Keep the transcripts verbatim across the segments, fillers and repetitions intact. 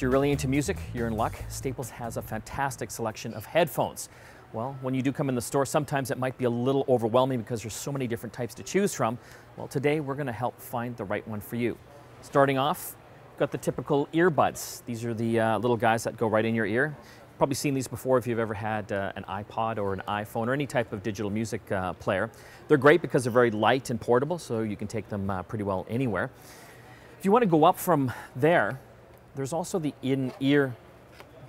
If you're really into music, you're in luck. Staples has a fantastic selection of headphones. Well, when you do come in the store, sometimes it might be a little overwhelming because there's so many different types to choose from. Well, today we're going to help find the right one for you. Starting off, we've got the typical earbuds. These are the uh, little guys that go right in your ear. Probably seen these before if you've ever had uh, an iPod or an iPhone or any type of digital music uh, player. They're great because they're very light and portable, so you can take them uh, pretty well anywhere. If you want to go up from there, there's also the in-ear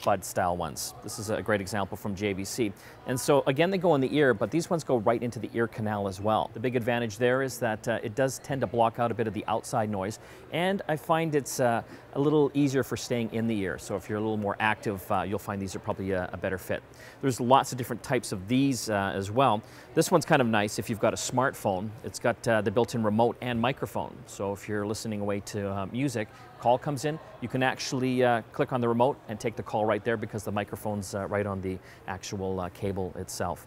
bud style ones. This is a great example from J V C. And so again, they go in the ear, but these ones go right into the ear canal as well. The big advantage there is that uh, it does tend to block out a bit of the outside noise, and I find it's uh, a little easier for staying in the ear. So if you're a little more active, uh, you'll find these are probably a, a better fit. There's lots of different types of these uh, as well. This one's kind of nice if you've got a smartphone. It's got uh, the built-in remote and microphone. So if you're listening away to uh, music, call comes in, you can actually uh, click on the remote and take the call right there because the microphone's uh, right on the actual uh, cable itself.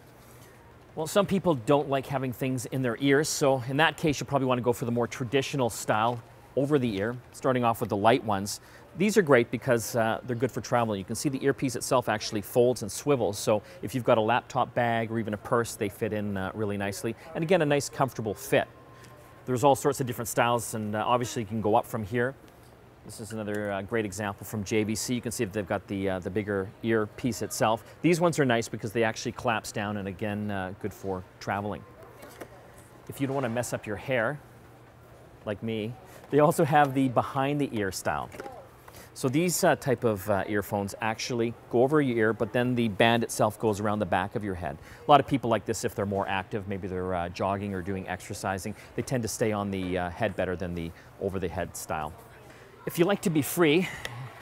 Well, some people don't like having things in their ears, so in that case you probably want to go for the more traditional style over the ear, starting off with the light ones. These are great because uh, they're good for traveling. You can see the earpiece itself actually folds and swivels, so if you've got a laptop bag or even a purse, they fit in uh, really nicely, and again, a nice comfortable fit. There's all sorts of different styles, and uh, obviously you can go up from here. This is another uh, great example from J V C. You can see that they've got the, uh, the bigger ear piece itself. These ones are nice because they actually collapse down, and again, uh, good for traveling. If you don't want to mess up your hair, like me, they also have the behind the ear style. So these uh, type of uh, earphones actually go over your ear, but then the band itself goes around the back of your head. A lot of people like this if they're more active, maybe they're uh, jogging or doing exercising. They tend to stay on the uh, head better than the over the head style. If you like to be free,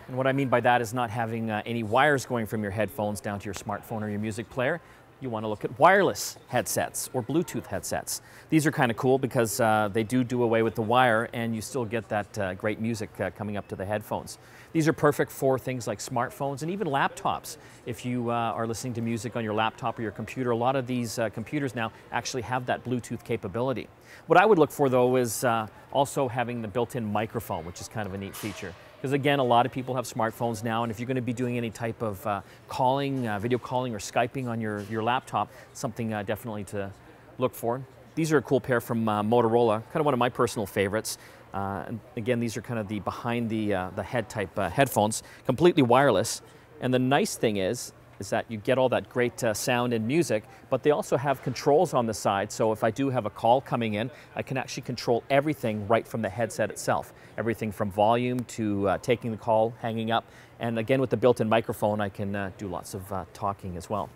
and what I mean by that is not having uh, any wires going from your headphones down to your smartphone or your music player, you want to look at wireless headsets or Bluetooth headsets. These are kind of cool because uh, they do do away with the wire, and you still get that uh, great music uh, coming up to the headphones. These are perfect for things like smartphones and even laptops. If you uh, are listening to music on your laptop or your computer, a lot of these uh, computers now actually have that Bluetooth capability. What I would look for though is uh, also having the built-in microphone, which is kind of a neat feature. Because again, a lot of people have smartphones now, and if you're going to be doing any type of uh, calling, uh, video calling or Skyping on your, your laptop, something uh, definitely to look for. These are a cool pair from uh, Motorola, kind of one of my personal favorites. Uh, and again, these are kind of the behind the, uh, the head type uh, headphones, completely wireless. And the nice thing is, is that you get all that great uh, sound and music, but they also have controls on the side, so if I do have a call coming in, I can actually control everything right from the headset itself. Everything from volume to uh, taking the call, hanging up, and again with the built-in microphone I can uh, do lots of uh, talking as well.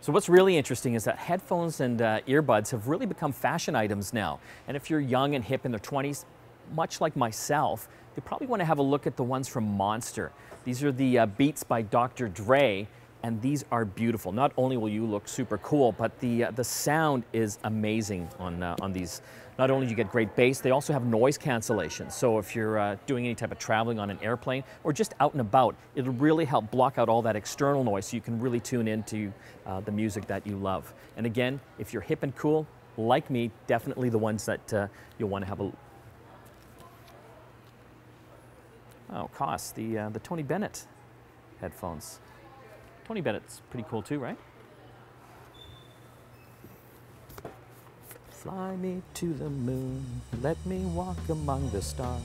So what's really interesting is that headphones and uh, earbuds have really become fashion items now, and if you're young and hip in their twenties, much like myself, you probably want to have a look at the ones from Monster. These are the uh, Beats by Doctor Dre. And these are beautiful. Not only will you look super cool, but the uh, the sound is amazing on uh, on these. Not only do you get great bass, they also have noise cancellation. So if you're uh, doing any type of traveling on an airplane or just out and about, it'll really help block out all that external noise, so you can really tune into uh, the music that you love. And again, if you're hip and cool like me, definitely the ones that uh, you'll want to have a. Oh, Koss, the uh, the Tony Bennett headphones. Tony Bennett's pretty cool too, right? Fly me to the moon, let me walk among the stars.